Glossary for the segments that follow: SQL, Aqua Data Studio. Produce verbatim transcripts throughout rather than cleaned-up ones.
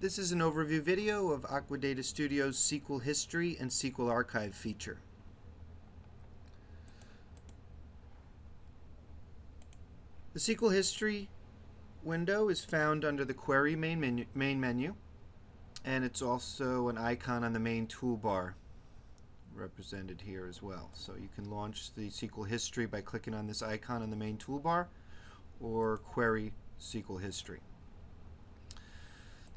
This is an overview video of Aqua Data Studio's S Q L History and S Q L Archive feature. The S Q L History window is found under the Query main menu, main menu, and it's also an icon on the main toolbar represented here as well. So you can launch the S Q L History by clicking on this icon on the main toolbar, or Query S Q L History.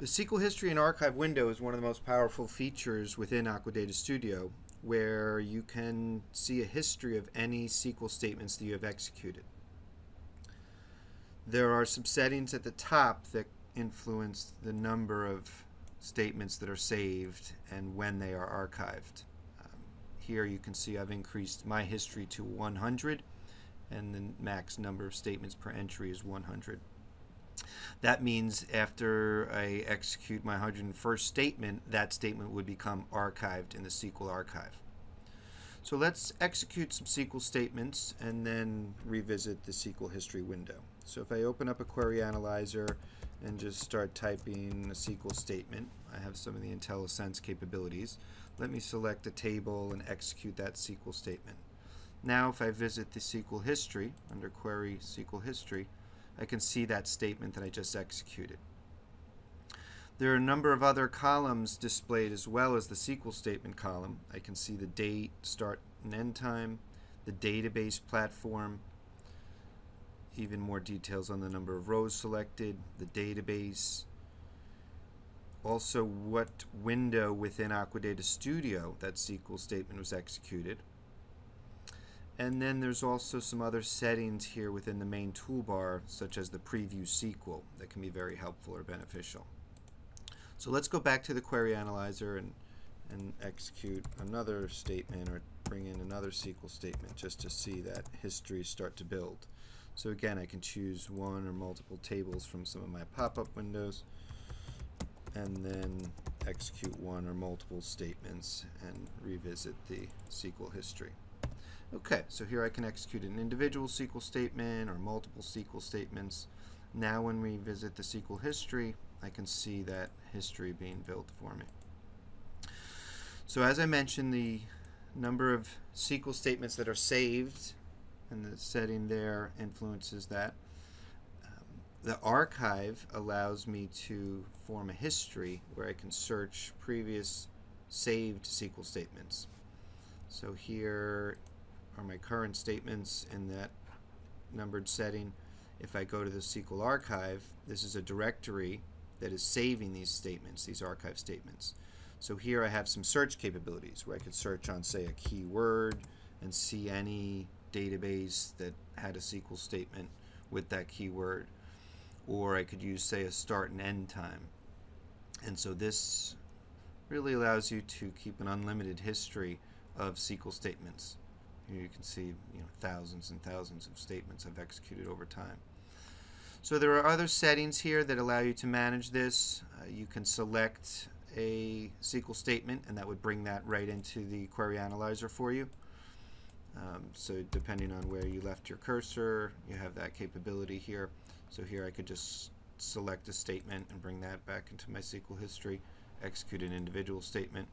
The S Q L History and Archive window is one of the most powerful features within Aqua Data Studio, where you can see a history of any S Q L statements that you have executed. There are subsettings at the top that influence the number of statements that are saved and when they are archived. Um, here you can see I've increased my history to one hundred, and the max number of statements per entry is one hundred. That means after I execute my one hundred and first statement, that statement would become archived in the S Q L archive. So let's execute some S Q L statements and then revisit the S Q L history window. So if I open up a query analyzer and just start typing a S Q L statement, I have some of the IntelliSense capabilities. Let me select a table and execute that S Q L statement. Now if I visit the S Q L history, under query S Q L history, I can see that statement that I just executed. There are a number of other columns displayed as well as the S Q L statement column. I can see the date, start and end time, the database platform, even more details on the number of rows selected, the database, also what window within Aqua Data Studio that S Q L statement was executed. And then there's also some other settings here within the main toolbar, such as the preview S Q L, that can be very helpful or beneficial. So let's go back to the query analyzer and, and execute another statement, or bring in another S Q L statement just to see that history start to build. So again, I can choose one or multiple tables from some of my pop-up windows, and then execute one or multiple statements and revisit the S Q L history. Okay, so here I can execute an individual S Q L statement or multiple S Q L statements. Now when we visit the S Q L history, I can see that history being built for me. So as I mentioned, the number of S Q L statements that are saved and the setting there influences that. Um, the archive allows me to form a history where I can search previous saved S Q L statements. So here are my current statements in that numbered setting. If I go to the S Q L archive, this is a directory that is saving these statements, these archive statements. So here I have some search capabilities where I could search on, say, a keyword and see any database that had a S Q L statement with that keyword. Or I could use, say, a start and end time. And so this really allows you to keep an unlimited history of S Q L statements. Here you can see, you know, thousands and thousands of statements I've executed over time. So there are other settings here that allow you to manage this. Uh, you can select a S Q L statement, and that would bring that right into the query analyzer for you. Um, so depending on where you left your cursor, you have that capability here. So here I could just select a statement and bring that back into my S Q L history, execute an individual statement.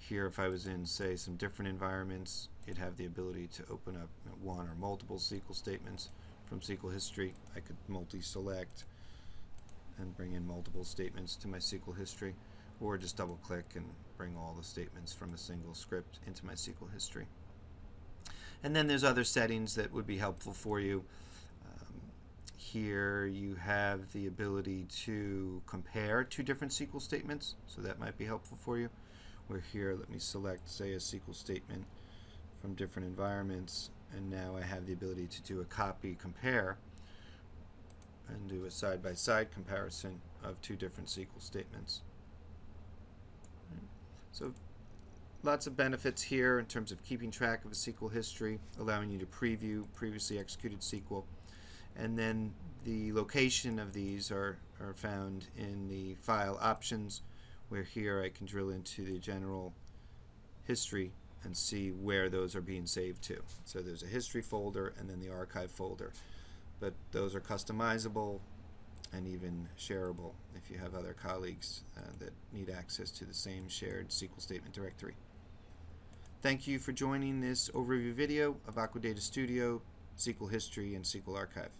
Here, if I was in, say, some different environments, you'd have the ability to open up one or multiple S Q L statements from S Q L history. I could multi-select and bring in multiple statements to my S Q L history, or just double-click and bring all the statements from a single script into my S Q L history. And then there's other settings that would be helpful for you. Um, here you have the ability to compare two different S Q L statements, so that might be helpful for you. Where here, let me select, say, a S Q L statement from different environments, and now I have the ability to do a copy compare and do a side-by-side comparison of two different S Q L statements. So lots of benefits here in terms of keeping track of a S Q L history, allowing you to preview previously executed S Q L, and then the location of these are, are found in the file options, where here I can drill into the general history and see where those are being saved to. So there's a history folder and then the archive folder. But those are customizable and even shareable if you have other colleagues uh, that need access to the same shared S Q L statement directory. Thank you for joining this overview video of Aqua Data Studio, S Q L History, and S Q L Archive.